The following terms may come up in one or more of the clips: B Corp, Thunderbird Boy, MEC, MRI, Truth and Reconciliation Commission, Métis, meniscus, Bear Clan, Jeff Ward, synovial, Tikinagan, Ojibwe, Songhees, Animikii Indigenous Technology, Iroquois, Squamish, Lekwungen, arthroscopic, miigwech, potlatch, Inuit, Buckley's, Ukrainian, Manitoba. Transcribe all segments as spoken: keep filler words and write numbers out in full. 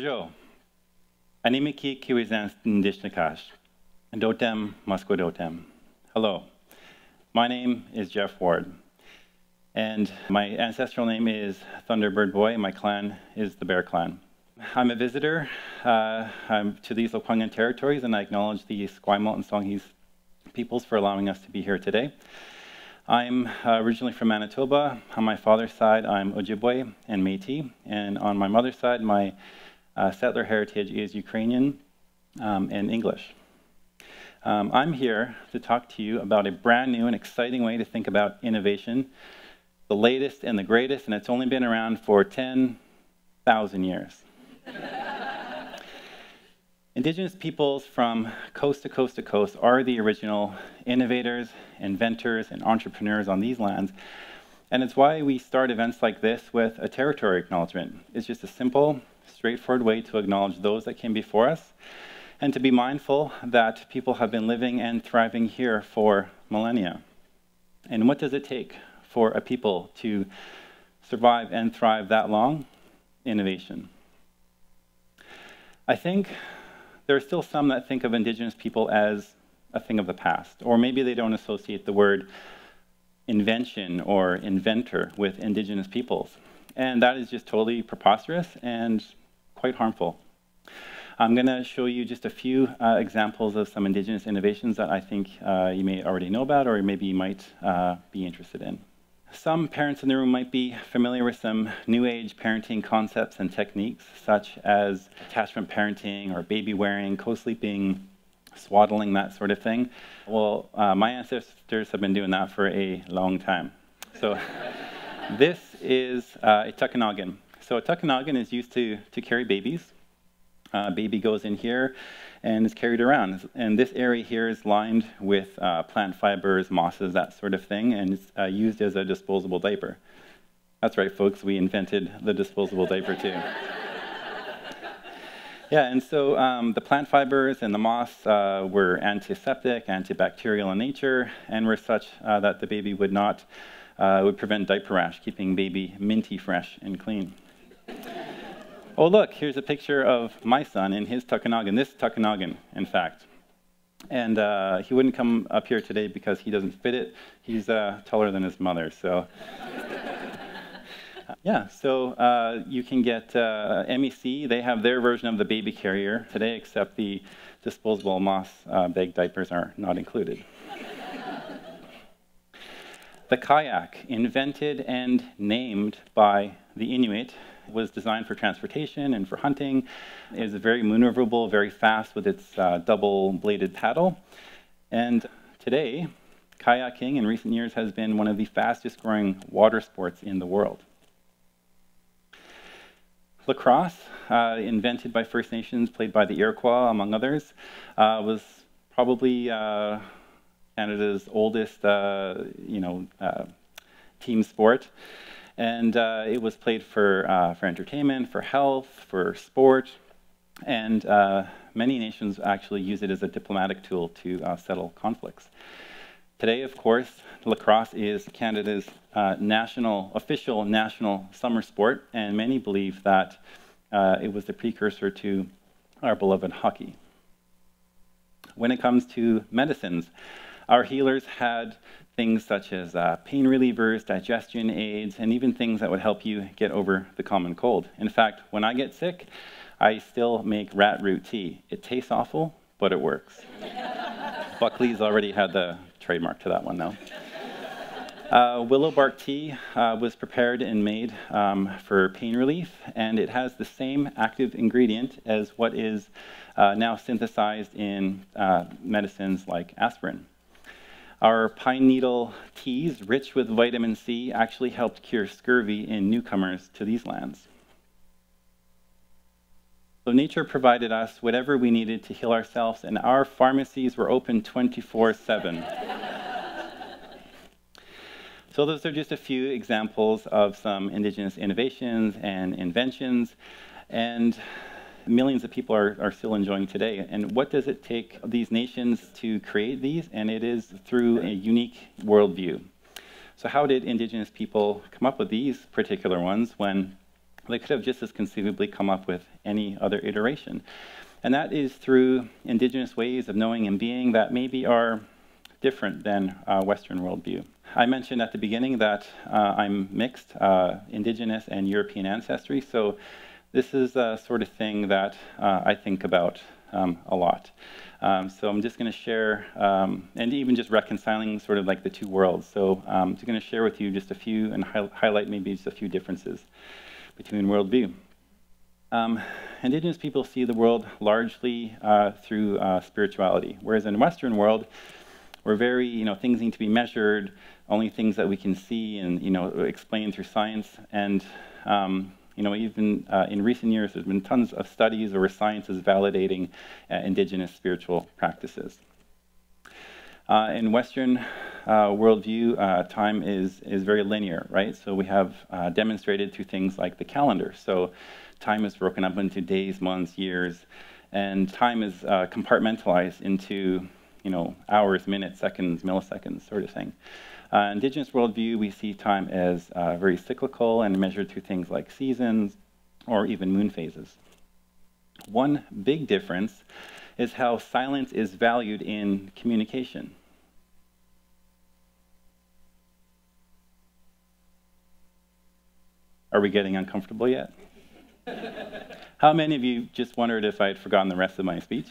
Bonjour. Animikii Indigenous Technology. Dotem, Musquodotem. Hello. My name is Jeff Ward. And my ancestral name is Thunderbird Boy. My clan is the Bear Clan. I'm a visitor uh, I'm to these Lekwungen territories, and I acknowledge the Squamish and Songhees peoples for allowing us to be here today. I'm uh, originally from Manitoba. On my father's side, I'm Ojibwe and Métis, and on my mother's side, my uh, settler heritage is Ukrainian um, and English. Um, I'm here to talk to you about a brand new and exciting way to think about innovation, the latest and the greatest, and it's only been around for ten thousand years. Indigenous peoples from coast to coast to coast are the original innovators, inventors, and entrepreneurs on these lands, and it's why we start events like this with a territory acknowledgement. It's just a simple, straightforward way to acknowledge those that came before us and to be mindful that people have been living and thriving here for millennia. And what does it take for a people to survive and thrive that long? Innovation. I think there are still some that think of Indigenous people as a thing of the past, or maybe they don't associate the word invention or inventor with Indigenous peoples. And that is just totally preposterous and quite harmful. I'm going to show you just a few uh, examples of some Indigenous innovations that I think uh, you may already know about, or maybe you might uh, be interested in. Some parents in the room might be familiar with some new age parenting concepts and techniques, such as attachment parenting or baby wearing, co-sleeping, swaddling, that sort of thing. Well, uh, my ancestors have been doing that for a long time. So this is uh, a Tikinagan. So a Tikinagan is used to, to carry babies. Uh, baby goes in here and is carried around. And this area here is lined with uh, plant fibers, mosses, that sort of thing, and it's uh, used as a disposable diaper. That's right, folks, we invented the disposable diaper too. Yeah, and so um, the plant fibers and the moss uh, were antiseptic, antibacterial in nature, and were such uh, that the baby would not, uh, would prevent diaper rash, keeping baby minty fresh and clean. Oh look, here's a picture of my son in his Tikinagan, this Tikinagan, in fact. And uh, he wouldn't come up here today because he doesn't fit it. He's uh, taller than his mother, so. Yeah, so uh, you can get uh, M E C, they have their version of the baby carrier today, except the disposable moss uh, bag diapers are not included. The kayak, invented and named by the Inuit, was designed for transportation and for hunting. It is very maneuverable, very fast with its uh, double-bladed paddle. And today, kayaking in recent years has been one of the fastest growing water sports in the world. Lacrosse, uh, invented by First Nations, played by the Iroquois, among others, uh, was probably uh, Canada's oldest uh, you know, uh, team sport. And uh, it was played for, uh, for entertainment, for health, for sport, and uh, many nations actually use it as a diplomatic tool to uh, settle conflicts. Today, of course, lacrosse is Canada's uh, national, official national summer sport, and many believe that uh, it was the precursor to our beloved hockey. When it comes to medicines, our healers had things such as uh, pain relievers, digestion aids, and even things that would help you get over the common cold. In fact, when I get sick, I still make rat root tea. It tastes awful, but it works. Buckley's already had the trademark to that one, though. Uh, willow bark tea uh, was prepared and made um, for pain relief, and it has the same active ingredient as what is uh, now synthesized in uh, medicines like aspirin. Our pine needle teas, rich with vitamin C, actually helped cure scurvy in newcomers to these lands. So nature provided us whatever we needed to heal ourselves, and our pharmacies were open twenty-four seven. So those are just a few examples of some Indigenous innovations and inventions, and millions of people are, are still enjoying today. And what does it take these nations to create these? And it is through a unique worldview. So how did Indigenous people come up with these particular ones when They could have just as conceivably come up with any other iteration. And that is through indigenous ways of knowing and being that maybe are different than uh, Western worldview. I mentioned at the beginning that uh, I'm mixed, uh, indigenous and European ancestry, so this is a sort of thing that uh, I think about um, a lot. Um, so I'm just going to share, um, and even just reconciling sort of like the two worlds. So I'm um, just going to share with you just a few and hi highlight maybe just a few differences between worldview. Um, indigenous people see the world largely uh, through uh, spirituality, whereas in the Western world, we're very, you know, things need to be measured, only things that we can see and, you know, explain through science. And, um, you know, even uh, in recent years, there's been tons of studies where science is validating uh, indigenous spiritual practices. Uh, in Western uh, worldview, uh, time is, is very linear, right? So we have uh, demonstrated through things like the calendar. So time is broken up into days, months, years, and time is uh, compartmentalized into, you know, hours, minutes, seconds, milliseconds, sort of thing. Uh, indigenous worldview, we see time as uh, very cyclical and measured through things like seasons or even moon phases. One big difference is how silence is valued in communication. Are we getting uncomfortable yet? How many of you just wondered if I had forgotten the rest of my speech?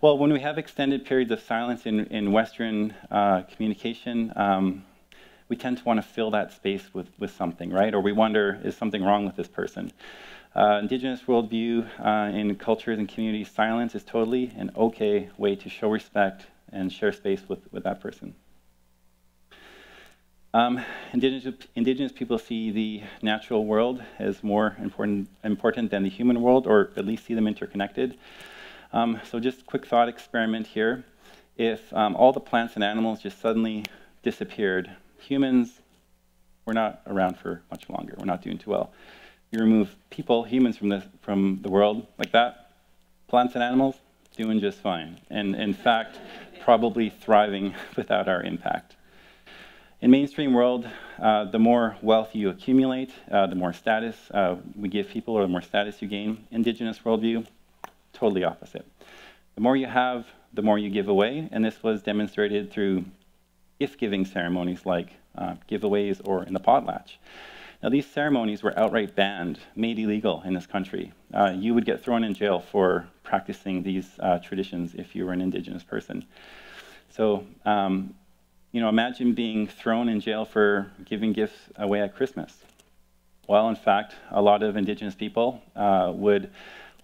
Well, when we have extended periods of silence in, in Western uh, communication, um, we tend to want to fill that space with, with something, right? Or we wonder, is something wrong with this person? Uh, indigenous worldview uh, in cultures and communities, silence is totally an okay way to show respect and share space with, with that person. Um, indigenous, indigenous people see the natural world as more important, important than the human world, or at least see them interconnected. Um, so just a quick thought experiment here. If um, all the plants and animals just suddenly disappeared, humans, we're not around for much longer. We're not doing too well. You remove people, humans from the, from the world like that, plants and animals, doing just fine. And in fact, probably thriving without our impact. In mainstream world, uh, the more wealth you accumulate, uh, the more status uh, we give people, or the more status you gain. Indigenous worldview, totally opposite. The more you have, the more you give away, and this was demonstrated through gift-giving ceremonies like uh, giveaways or in the potlatch. Now, these ceremonies were outright banned, made illegal in this country. Uh, you would get thrown in jail for practicing these uh, traditions if you were an indigenous person. So, um, you know, imagine being thrown in jail for giving gifts away at Christmas. Well, in fact, a lot of indigenous people uh, would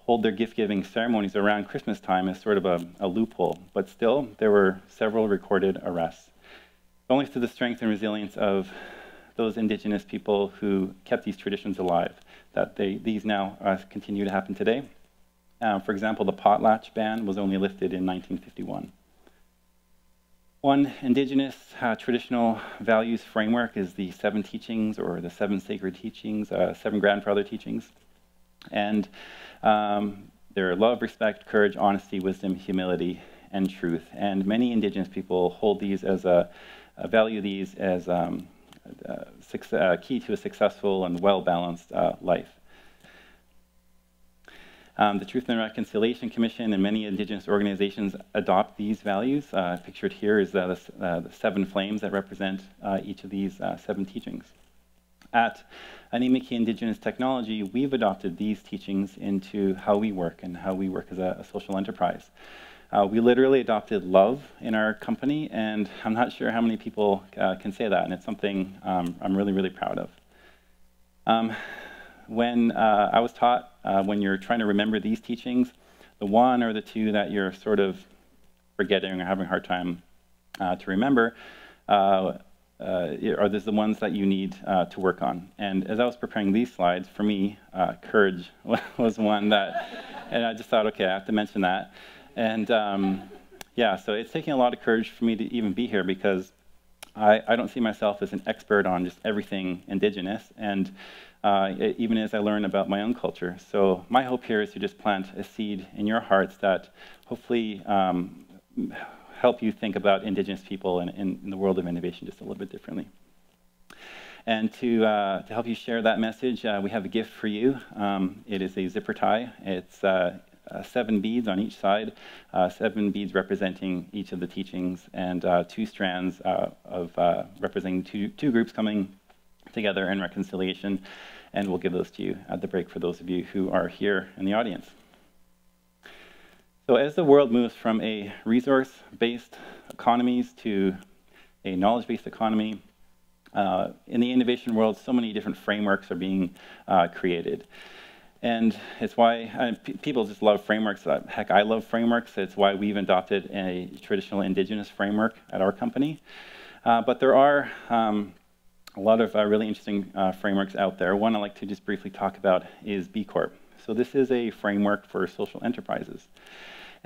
hold their gift-giving ceremonies around Christmas time as sort of a, a loophole, but still there were several recorded arrests. Only through the strength and resilience of those indigenous people who kept these traditions alive that they, these now uh, continue to happen today. Uh, for example, the potlatch ban was only lifted in nineteen fifty-one. One indigenous uh, traditional values framework is the seven teachings, or the seven sacred teachings, uh, seven grandfather teachings. And um, there are love, respect, courage, honesty, wisdom, humility, and truth. And many indigenous people hold these as a, uh, value these as um, uh, uh, key to a successful and well-balanced uh, life. Um, the Truth and Reconciliation Commission and many indigenous organizations adopt these values. Uh, pictured here is uh, the, uh, the seven flames that represent uh, each of these uh, seven teachings. At Animikii Indigenous Technology, we've adopted these teachings into how we work and how we work as a, a social enterprise. Uh, we literally adopted love in our company, and I'm not sure how many people uh, can say that, and it's something um, I'm really, really proud of. Um, when uh, I was taught, uh, when you're trying to remember these teachings, the one or the two that you're sort of forgetting or having a hard time uh, to remember, uh, Uh, are these the ones that you need uh, to work on? And as I was preparing these slides, for me, uh, courage was one that, and I just thought, okay, I have to mention that. And um, yeah, so it's taking a lot of courage for me to even be here, because I, I don't see myself as an expert on just everything indigenous, and uh, even as I learn about my own culture. So my hope here is to just plant a seed in your hearts that hopefully um, help you think about indigenous people and in, in the world of innovation just a little bit differently. And to, uh, to help you share that message, uh, we have a gift for you. Um, it is a zipper tie. It's uh, uh, seven beads on each side, uh, seven beads representing each of the teachings, and uh, two strands uh, of uh, representing two, two groups coming together in reconciliation. And we'll give those to you at the break for those of you who are here in the audience. So as the world moves from a resource-based economies to a knowledge-based economy, Uh, in the innovation world, so many different frameworks are being uh, created. And it's why uh, p people just love frameworks. Uh, heck, I love frameworks. It's why we've adopted a traditional indigenous framework at our company. Uh, but there are um, a lot of uh, really interesting uh, frameworks out there. One I'd like to just briefly talk about is B Corp. So this is a framework for social enterprises.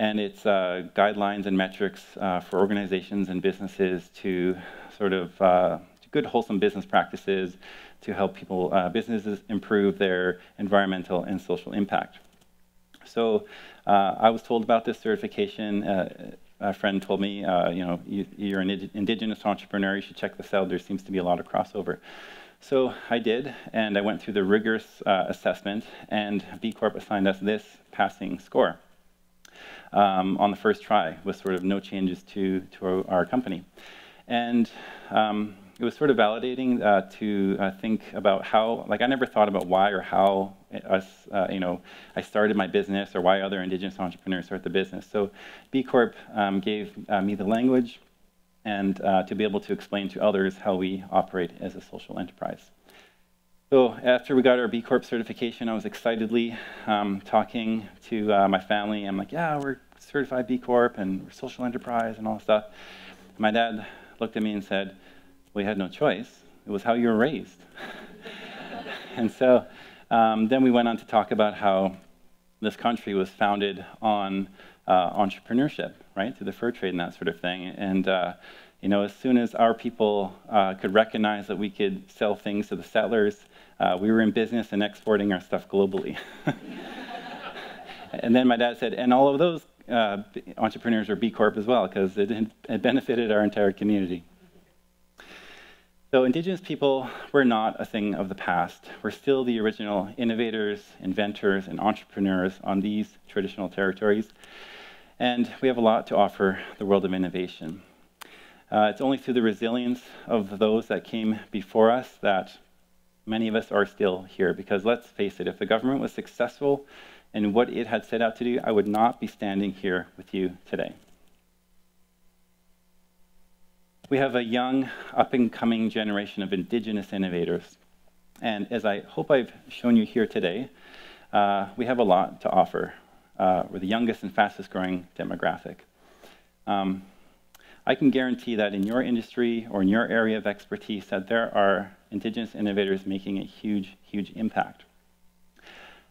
And it's uh, guidelines and metrics uh, for organizations and businesses to sort of uh, good wholesome business practices to help people, uh, businesses improve their environmental and social impact. So uh, I was told about this certification. Uh, a friend told me, uh, you know, you, you're an indigenous entrepreneur, you should check this out. There seems to be a lot of crossover. So I did, and I went through the rigorous uh, assessment, and B Corp assigned us this passing score um, on the first try with sort of no changes to, to our company. And um, it was sort of validating uh, to uh, think about how, like I never thought about why or how us, uh, you know, I started my business or why other indigenous entrepreneurs start the business. So B Corp um, gave uh, me the language and uh, to be able to explain to others how we operate as a social enterprise. So after we got our B Corp certification, I was excitedly um, talking to uh, my family. I'm like, yeah, we're certified B Corp and we're social enterprise and all that stuff. And my dad looked at me and said, we had no choice. It was how you were raised. And so um, then we went on to talk about how this country was founded on uh, entrepreneurship, right, through the fur trade and that sort of thing. And, uh, you know, as soon as our people uh, could recognize that we could sell things to the settlers, uh, we were in business and exporting our stuff globally. And then my dad said, and all of those uh, entrepreneurs are B Corp as well, because it had benefited our entire community. So indigenous people were not a thing of the past. We're still the original innovators, inventors, and entrepreneurs on these traditional territories. And we have a lot to offer the world of innovation. Uh, it's only through the resilience of those that came before us that many of us are still here. Because let's face it, if the government was successful in what it had set out to do, I would not be standing here with you today. We have a young, up-and-coming generation of indigenous innovators. And as I hope I've shown you here today, uh, we have a lot to offer. Uh, we're the youngest and fastest-growing demographic. Um, I can guarantee that in your industry or in your area of expertise that there are indigenous innovators making a huge, huge impact.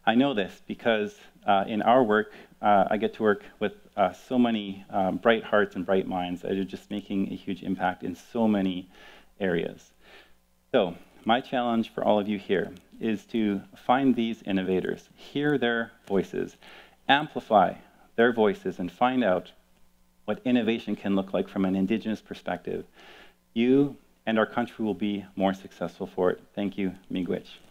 I know this because uh, in our work, uh, I get to work with Uh, so many um, bright hearts and bright minds that are just making a huge impact in so many areas. So my challenge for all of you here is to find these innovators, hear their voices, amplify their voices, and find out what innovation can look like from an indigenous perspective. You and our country will be more successful for it. Thank you, miigwech.